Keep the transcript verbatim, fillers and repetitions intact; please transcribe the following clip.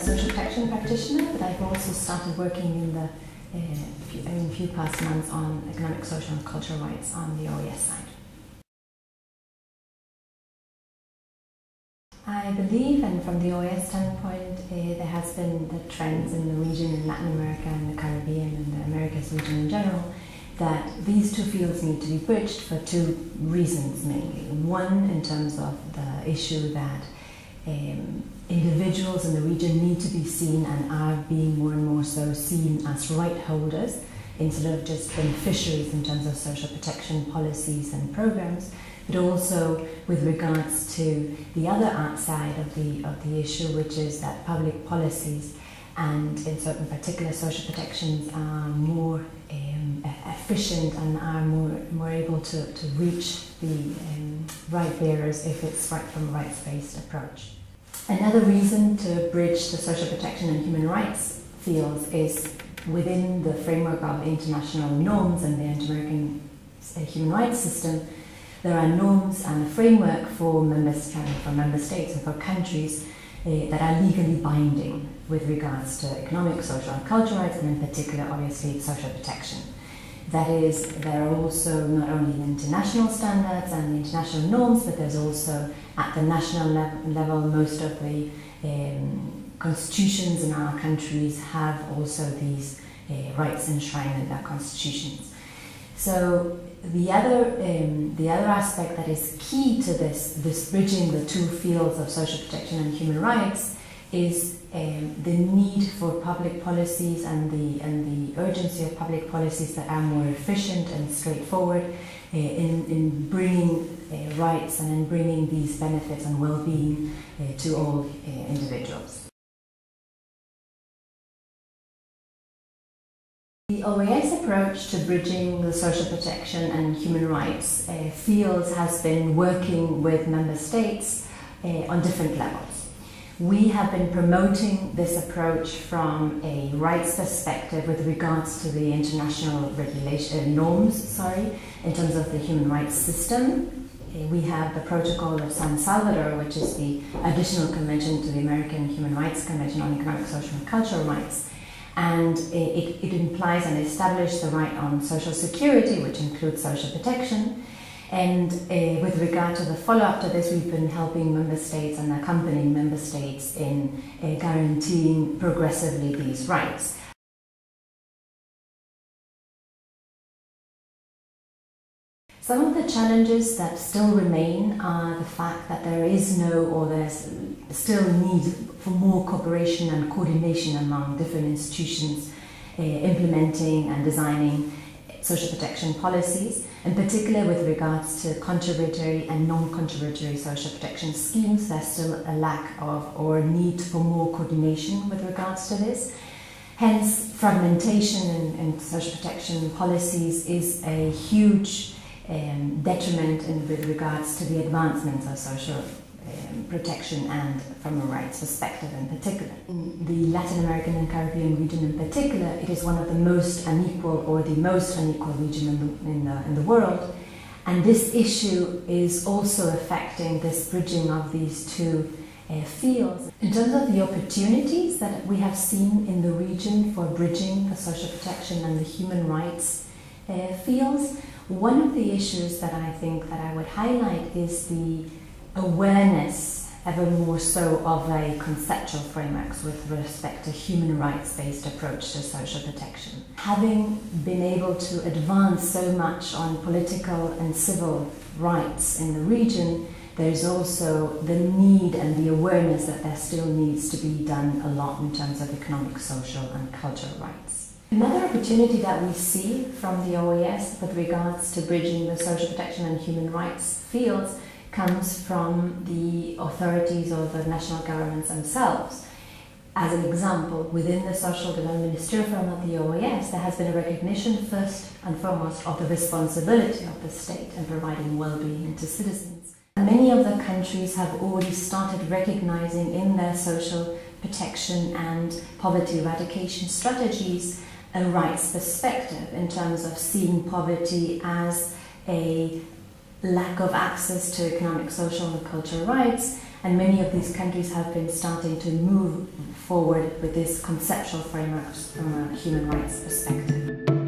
social protection practitioner, but I've also started working in the uh, few, I mean, few past months on economic, social and cultural rights on the O E S side. I believe, and from the O E S standpoint, uh, there has been the trends in the region, in Latin America and the Caribbean and the Americas region in general, that these two fields need to be bridged for two reasons mainly. One, in terms of the issue that um, individuals in the region need to be seen and are being more and more so seen as right holders instead of just beneficiaries in terms of social protection policies and programs, but also with regards to the other side of the, of the issue, which is that public policies and in certain particular social protections are more um, efficient and are more, more able to, to reach the um, right bearers if it's right from a rights-based approach. Another reason to bridge the social protection and human rights fields is within the framework of international norms and the inter-American human rights system. There are norms and a framework for member, for member states and for countries uh, that are legally binding with regards to economic, social and cultural rights, and in particular, obviously, social protection. That is, there are also not only the international standards and the international norms, but there's also, at the national le level, most of the um, constitutions in our countries have also these uh, rights enshrined in their constitutions. So, The other, um, the other aspect that is key to this, this bridging the two fields of social protection and human rights is um, the need for public policies and the, and the urgency of public policies that are more efficient and straightforward uh, in, in bringing uh, rights and in bringing these benefits and well-being uh, to all uh, individuals. The O E S approach to bridging the social protection and human rights uh, fields has been working with member states uh, on different levels. We have been promoting this approach from a rights perspective with regards to the international regulation uh, norms, sorry, in terms of the human rights system. Uh, we have the Protocol of San Salvador, which is the additional convention to the American Human Rights Convention on Economic, Social and Cultural Rights. And it, it implies and establishes the right on social security, which includes social protection. And uh, with regard to the follow-up to this, we've been helping member states and accompanying member states in uh, guaranteeing progressively these rights. Some of the challenges that still remain are the fact that there is no, or there's still need for more cooperation and coordination among different institutions uh, implementing and designing social protection policies, in particular with regards to contributory and non-contributory social protection schemes. There's still a lack of or need for more coordination with regards to this. Hence, fragmentation in, in social protection policies is a huge Um, detriment in, with regards to the advancements of social um, protection and from a rights perspective in particular. In the Latin American and Caribbean region in particular, it is one of the most unequal or the most unequal region in the, in the, in the world, and this issue is also affecting this bridging of these two uh, fields. In terms of the opportunities that we have seen in the region for bridging the social protection and the human rights uh, fields, one of the issues that I think that I would highlight is the awareness ever more so of a conceptual framework with respect to human rights-based approach to social protection. Having been able to advance so much on political and civil rights in the region, there is also the need and the awareness that there still needs to be done a lot in terms of economic, social and cultural rights. Another opportunity that we see from the O E S with regards to bridging the social protection and human rights fields comes from the authorities or the national governments themselves. As an example, within the Social Development Ministerium of the O E S, there has been a recognition first and foremost of the responsibility of the state in providing well-being to citizens. Many of the countries have already started recognizing in their social protection and poverty eradication strategies a rights perspective in terms of seeing poverty as a lack of access to economic, social and cultural rights, And many of these countries have been starting to move forward with this conceptual framework from a human rights perspective.